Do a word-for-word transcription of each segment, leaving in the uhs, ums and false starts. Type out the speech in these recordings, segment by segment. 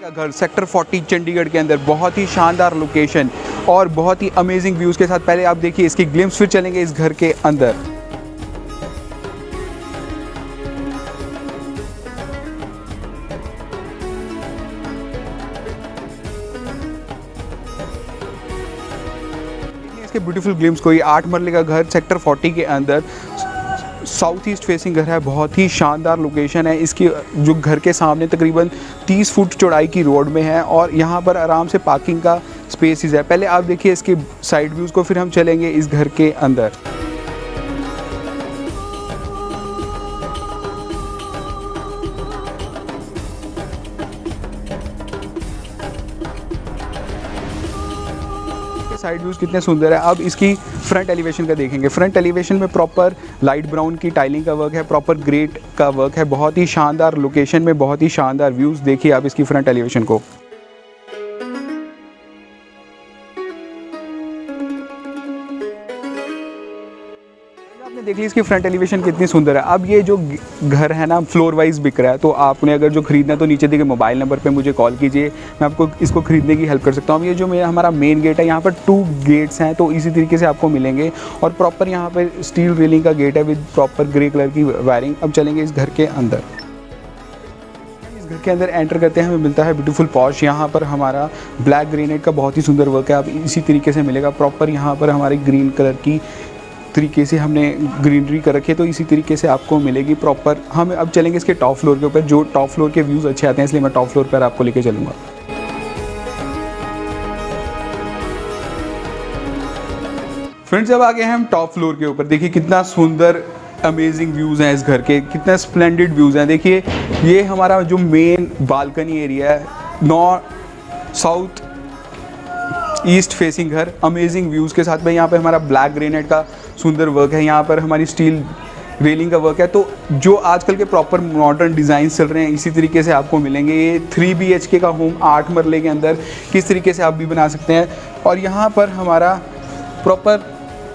का घर sector forty Chandigarh के अंदर, बहुत ही शानदार लोकेशन और बहुत ही अमेजिंग व्यूज़ के साथ। पहले आप देखिए इसकी ग्लिम्स, फिर चलेंगे इस घर के अंदर। इसके ब्यूटीफुल ग्लिम्स को, ये आठ मरले का घर सेक्टर फोर्टी के अंदर, साउथ ईस्ट फेसिंग घर है, बहुत ही शानदार लोकेशन है। इसकी जो घर के सामने तकरीबन तीस फुट चौड़ाई की रोड में है और यहाँ पर आराम से पार्किंग का स्पेसिस है। पहले आप देखिए इसके साइड व्यूज़ को, फिर हम चलेंगे इस घर के अंदर। साइड व्यूज़ कितने सुंदर है। अब इसकी फ्रंट एलिवेशन का देखेंगे। फ्रंट एलिवेशन में प्रॉपर लाइट ब्राउन की टाइलिंग का वर्क है, प्रॉपर ग्रेट का वर्क है, बहुत ही शानदार लोकेशन में, बहुत ही शानदार व्यूज़। देखिए आप इसकी फ्रंट एलिवेशन को। देखिए इसकी फ्रंट एलिवेशन कितनी सुंदर है। अब ये जो घर है ना, फ्लोर वाइज बिक रहा है, तो आपने अगर जो खरीदना तो नीचे दिए गए मोबाइल नंबर पे मुझे कॉल कीजिए, मैं आपको इसको खरीदने की हेल्प कर सकता हूँ। ये जो मेरा हमारा मेन गेट है, यहाँ पर टू गेट्स हैं, तो इसी तरीके से आपको मिलेंगे और प्रॉपर यहाँ पर स्टील रेलिंग का गेट है विद प्रॉपर ग्रे कलर की वायरिंग। अब चलेंगे इस घर के अंदर। घर के अंदर एंटर करते हैं, हमें मिलता है ब्यूटीफुल पॉश। यहाँ पर हमारा ब्लैक ग्रेनाइट का बहुत ही सुंदर वर्क है, आप इसी तरीके से मिलेगा। प्रॉपर यहाँ पर हमारी ग्रीन कलर की तरीके से हमने ग्रीनरी कर रखी है, तो इसी तरीके से आपको मिलेगी प्रॉपर। हम अब चलेंगे इसके टॉप फ्लोर के ऊपर, जो टॉप फ्लोर के व्यूज़ अच्छे आते हैं, इसलिए मैं टॉप फ्लोर पर आपको लेके चलूँगा। फ्रेंड्स अब आ गए हम टॉप फ्लोर के ऊपर। देखिए कितना सुंदर अमेजिंग व्यूज़ हैं इस घर के, कितना स्प्लेंडिड व्यूज़ हैं। देखिए ये हमारा जो मेन बालकनी एरिया है, नॉर्थ साउथ ईस्ट फेसिंग घर, अमेजिंग व्यूज़ के साथ में। यहाँ पे हमारा ब्लैक ग्रेनाइट का सुंदर वर्क है, यहाँ पर हमारी स्टील रेलिंग का वर्क है, तो जो आजकल के प्रॉपर मॉडर्न डिज़ाइन चल रहे हैं इसी तरीके से आपको मिलेंगे। ये थ्री बी एच के का होम, आठ मरले के अंदर, किस तरीके से आप भी बना सकते हैं। और यहाँ पर हमारा प्रॉपर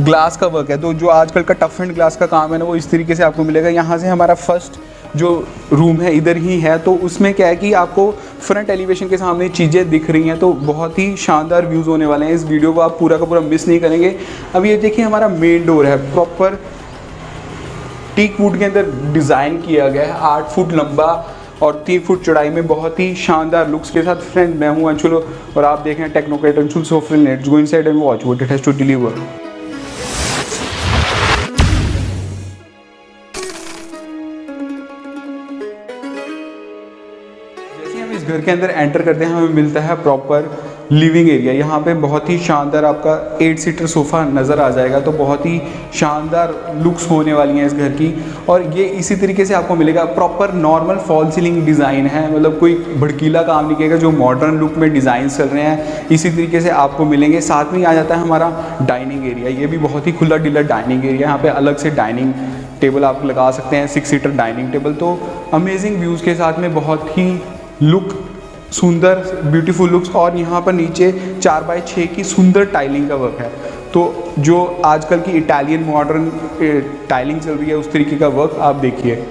ग्लास का वर्क है, तो जो आजकल का टफ एंड ग्लास का काम है ना, वो इस तरीके से आपको मिलेगा। यहाँ से हमारा फर्स्ट जो रूम है इधर ही है, तो उसमें क्या है कि आपको फ्रंट एलिवेशन के सामने चीज़ें दिख रही हैं, तो बहुत ही शानदार व्यूज़ होने वाले हैं। इस वीडियो को आप पूरा का पूरा मिस नहीं करेंगे। अब ये देखिए हमारा मेन डोर है, प्रॉपर टीक वुड के अंदर डिज़ाइन किया गया है, आठ फुट लंबा और तीन फुट चौड़ाई में, बहुत ही शानदार लुक्स के साथ। फ्रेंड मैं हूँ अंशुल और आप देख रहे हैं technocrat Anshul. So friend let's go inside and watch what it has to deliver. इस घर के अंदर एंटर करते हैं, हमें मिलता है प्रॉपर लिविंग एरिया। यहाँ पे बहुत ही शानदार आपका एट सीटर सोफ़ा नज़र आ जाएगा, तो बहुत ही शानदार लुक्स होने वाली हैं इस घर की। और ये इसी तरीके से आपको मिलेगा, proper normal fall ceiling design है, मतलब कोई भड़कीला काम नहीं किया, जो मॉडर्न लुक में डिज़ाइन चल रहे हैं इसी तरीके से आपको मिलेंगे। साथ में आ जाता है हमारा डाइनिंग एरिया, ये भी बहुत ही खुला डीला डाइनिंग एरिया, यहाँ पर अलग से डाइनिंग टेबल आप लगा सकते हैं, सिक्स सीटर डाइनिंग टेबल, तो अमेजिंग व्यूज़ के साथ में, बहुत ही लुक सुंदर ब्यूटीफुल लुक्स। और यहाँ पर नीचे चार बाई छः की सुंदर टाइलिंग का वर्क है, तो जो आजकल की इटालियन मॉडर्न टाइलिंग चल रही है उस तरीके का वर्क आप देखिए।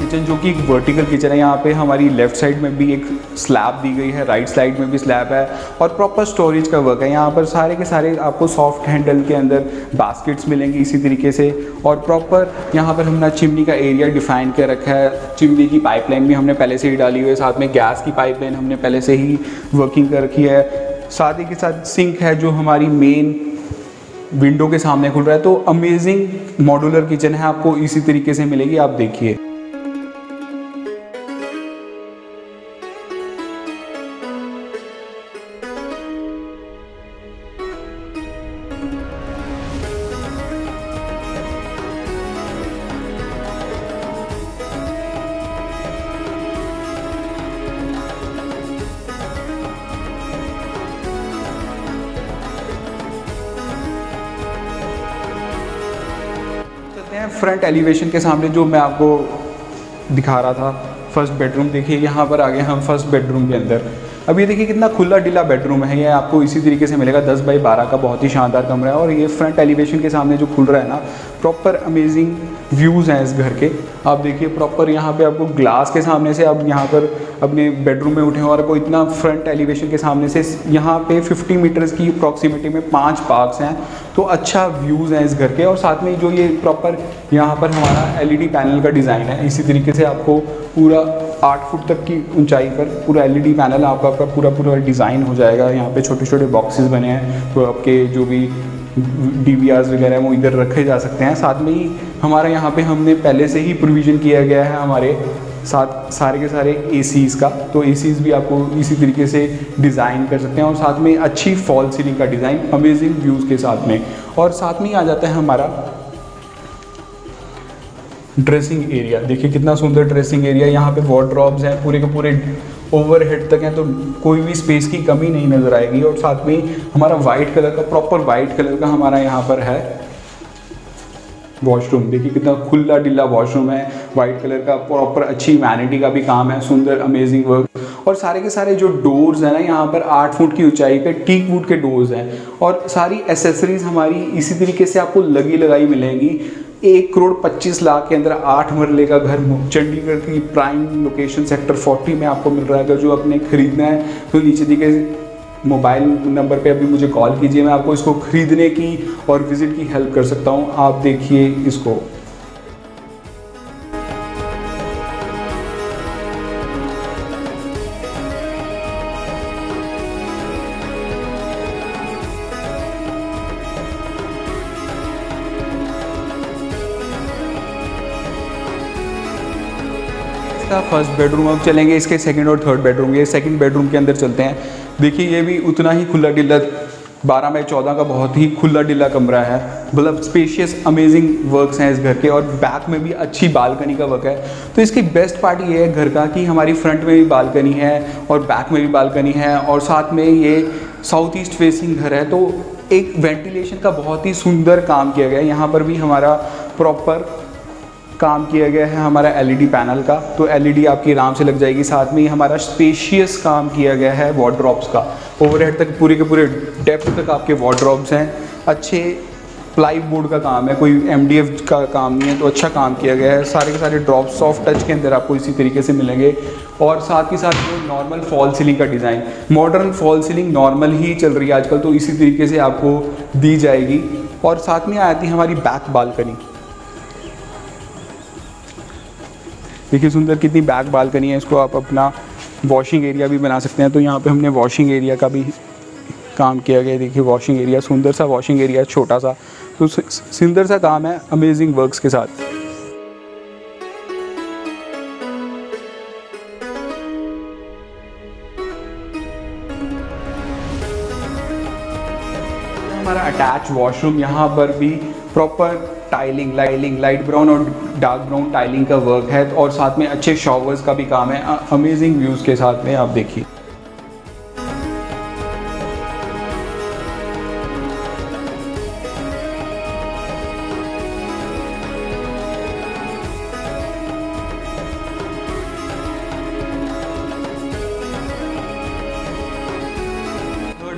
किचन जो कि एक वर्टिकल किचन है, यहाँ पे हमारी लेफ्ट साइड में भी एक स्लैब दी गई है, राइट साइड में भी स्लैब है और प्रॉपर स्टोरेज का वर्क है। यहाँ पर सारे के सारे आपको सॉफ्ट हैंडल के अंदर बास्केट्स मिलेंगे इसी तरीके से। और प्रॉपर यहाँ पर हमने चिमनी का एरिया डिफाइन कर रखा है, चिमनी की पाइपलाइन भी हमने पहले से ही डाली हुई है, साथ में गैस की पाइपलाइन हमने पहले से ही वर्किंग कर रखी है। साथ ही के साथ सिंक है जो हमारी मेन विंडो के सामने खुल रहा है, तो अमेजिंग मॉड्यूलर किचन है, आपको इसी तरीके से मिलेगी, आप देखिए। हैं फ्रंट एलिवेशन के सामने, जो मैं आपको दिखा रहा था फर्स्ट बेडरूम। देखिए यहाँ पर आ गए हम फर्स्ट बेडरूम के अंदर। अब ये देखिए कितना खुला डिला बेडरूम है, ये आपको इसी तरीके से मिलेगा। दस बाई बारह का बहुत ही शानदार कमरा है और ये फ्रंट एलिवेशन के सामने जो खुल रहा है ना, प्रॉपर अमेजिंग व्यूज़ हैं इस घर के। आप देखिए प्रॉपर यहाँ पे आपको ग्लास के सामने से आप यहाँ पर अपने बेडरूम में उठे हो और आपको इतना फ्रंट एलिवेशन के सामने से यहाँ पे फिफ्टी मीटर्स की अप्रॉक्सीमेटी में पाँच पार्क्स हैं, तो अच्छा व्यूज़ हैं इस घर के। और साथ में जो ये प्रॉपर यहाँ पर हमारा एल ई डी पैनल का डिज़ाइन है, इसी तरीके से आपको पूरा आठ फुट तक की ऊंचाई पर पूरा एलईडी पैनल आपका आपका पूरा पूरा डिज़ाइन हो जाएगा। यहाँ पे छोटे छोटे बॉक्सेस बने हैं, तो आपके जो भी डीवीआर्स वगैरह वो इधर रखे जा सकते हैं। साथ में ही हमारा यहाँ पे हमने पहले से ही प्रोविज़न किया गया है हमारे साथ सारे के सारे एसीज का, तो एसीज भी आपको इसी तरीके से डिज़ाइन कर सकते हैं। और साथ में अच्छी फॉल सीलिंग का डिज़ाइन अमेजिंग व्यूज़ के साथ में। और साथ में ही आ जाता है हमारा ड्रेसिंग एरिया। देखिए कितना सुंदर ड्रेसिंग एरिया, यहाँ पे वार्डरोब्स हैं पूरे के पूरे ओवरहेड तक हैं, तो कोई भी स्पेस की कमी नहीं नज़र आएगी। और साथ में ही हमारा वाइट कलर का, प्रॉपर वाइट कलर का हमारा यहाँ पर है वॉशरूम। देखिए कितना खुला डिल्ला वॉशरूम है, वाइट कलर का, प्रॉपर अच्छी वैनिटी का भी काम है, सुंदर अमेजिंग वर्क। और सारे के सारे जो डोर्स हैं ना, यहाँ पर आठ फुट की ऊंचाई पे टीक वुड के डोर्स हैं। और सारी एसेसरीज हमारी इसी तरीके से आपको लगी लगाई मिलेंगी। एक करोड़ पच्चीस लाख के अंदर आठ मरले का घर चंडीगढ़ की प्राइम लोकेशन सेक्टर फोर्टी में आपको मिल रहा है। अगर जो आपने खरीदना है तो नीचे दी गई मोबाइल नंबर पे अभी मुझे कॉल कीजिए, मैं आपको इसको खरीदने की और विजिट की हेल्प कर सकता हूँ। आप देखिए इसको। का फर्स्ट बेडरूम, अब चलेंगे इसके सेकंड और थर्ड बेडरूम। ये सेकंड बेडरूम के अंदर चलते हैं। देखिए ये भी उतना ही खुला डिल्ला बारह बाई चौदह का बहुत ही खुला डिल्ला कमरा है, मतलब स्पेशियस अमेजिंग वर्क्स हैं इस घर के। और बैक में भी अच्छी बालकनी का वर्क है, तो इसकी बेस्ट पार्ट ये है घर का कि हमारी फ्रंट में भी बालकनी है और बैक में भी बालकनी है। और साथ में ये साउथ ईस्ट फेसिंग घर है, तो एक वेंटिलेशन का बहुत ही सुंदर काम किया गया है। यहाँ पर भी हमारा प्रॉपर काम किया गया है हमारा एलईडी पैनल का, तो एलईडी आपकी आराम से लग जाएगी। साथ में ही हमारा स्पेशियस काम किया गया है वार्डरोब्स का, ओवरहेड तक पूरे के पूरे डेप्थ तक आपके वार्डरोब्स हैं। अच्छे प्लाईवुड का काम है, कोई एमडीएफ का काम नहीं है, तो अच्छा काम किया गया है। सारे के सारे ड्रॉप सॉफ्ट टच के अंदर आपको इसी तरीके से मिलेंगे। और साथ ही साथ नॉर्मल फॉल सीलिंग का design, modern fall ceiling normal ही चल रही है आजकल, तो इसी तरीके से आपको दी जाएगी। और साथ में आती है हमारी बैक बालकनी। देखिए सुंदर कितनी बैक बालकनी है, इसको आप अपना वॉशिंग एरिया भी बना सकते हैं, तो यहाँ पे हमने वॉशिंग एरिया का भी काम किया गया। देखिए वॉशिंग एरिया, सुंदर सा वॉशिंग एरिया, छोटा सा, तो सुंदर सा काम है अमेजिंग वर्क्स के साथ। हमारा अटैच वॉशरूम, यहाँ पर भी proper tiling, lighting, light brown और डार्क ब्राउन टाइलिंग का वर्क है। और साथ में अच्छे शॉवर्स का भी काम है अमेजिंग व्यूज़ के साथ में। आप देखिए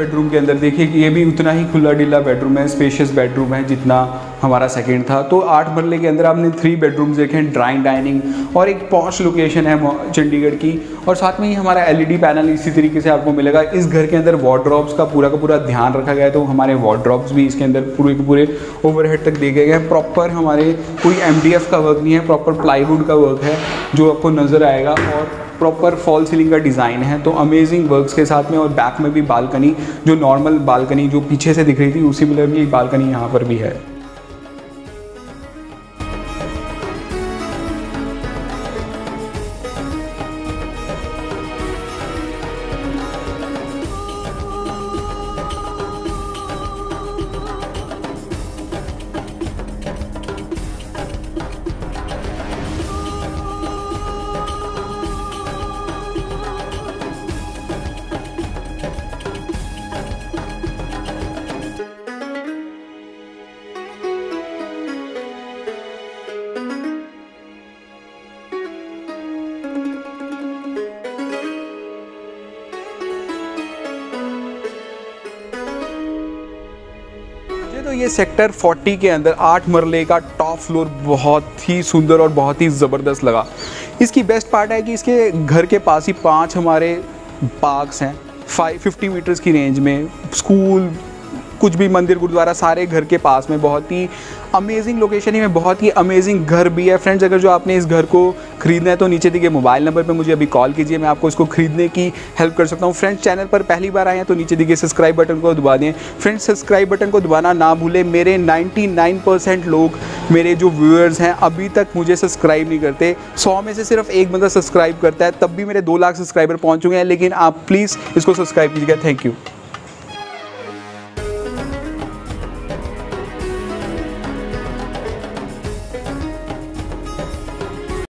बेडरूम के अंदर, देखिए कि ये भी उतना ही खुला डिल्ला बेडरूम है, स्पेशियस बेडरूम है जितना हमारा सेकंड था। तो आठ मरले के अंदर आपने थ्री बेडरूम्स देखे हैं, ड्राइंग, डाइनिंग और एक पॉश लोकेशन है चंडीगढ़ की। और साथ में ही हमारा एलईडी पैनल इसी तरीके से आपको मिलेगा। इस घर के अंदर वार्डरोब्स का पूरा का पूरा ध्यान रखा गया है, तो हमारे वार्डरोब्स भी इसके अंदर पूरे के पूरे ओवरहेड तक देखे गए हैं। प्रॉपर हमारे कोई एमडीएफ का वर्क नहीं है, प्रॉपर प्लाईवुड का वर्क है जो आपको नज़र आएगा। और प्रॉपर फॉल सीलिंग का डिज़ाइन है, तो अमेजिंग वर्क्स के साथ में। और बैक में भी बालकनी, जो नॉर्मल बालकनी जो पीछे से दिख रही थी, उसी में भी बालकनी यहाँ पर भी है। ये सेक्टर चालीस के अंदर आठ मरले का टॉप फ्लोर बहुत ही सुंदर और बहुत ही ज़बरदस्त लगा। इसकी बेस्ट पार्ट है कि इसके घर के पास ही पांच हमारे पार्क्स हैं। पचास मीटर्स की रेंज में स्कूल, कुछ भी मंदिर, गुरुद्वारा सारे घर के पास में। बहुत ही अमेजिंग लोकेशन ही में बहुत ही अमेजिंग घर भी है। फ्रेंड्स, अगर जो आपने इस घर को खरीदना है तो नीचे दिए गए मोबाइल नंबर पर मुझे अभी कॉल कीजिए, मैं आपको इसको खरीदने की हेल्प कर सकता हूं। फ्रेंड्स, चैनल पर पहली बार आए हैं तो नीचे दिए गए सब्सक्राइब बटन को दबा दें। फ्रेंड्स, सब्सक्राइब बटन को दबाना ना भूलें। मेरे निन्यानवे परसेंट लोग, मेरे जो व्यूअर्स हैं, अभी तक मुझे सब्सक्राइब नहीं करते। सौ में से सिर्फ एक बंदा सब्सक्राइब करता है, तब भी मेरे दो लाख सब्सक्राइबर पहुँच चुके हैं। लेकिन आप प्लीज़ इसको सब्सक्राइब कीजिएगा। Thank you.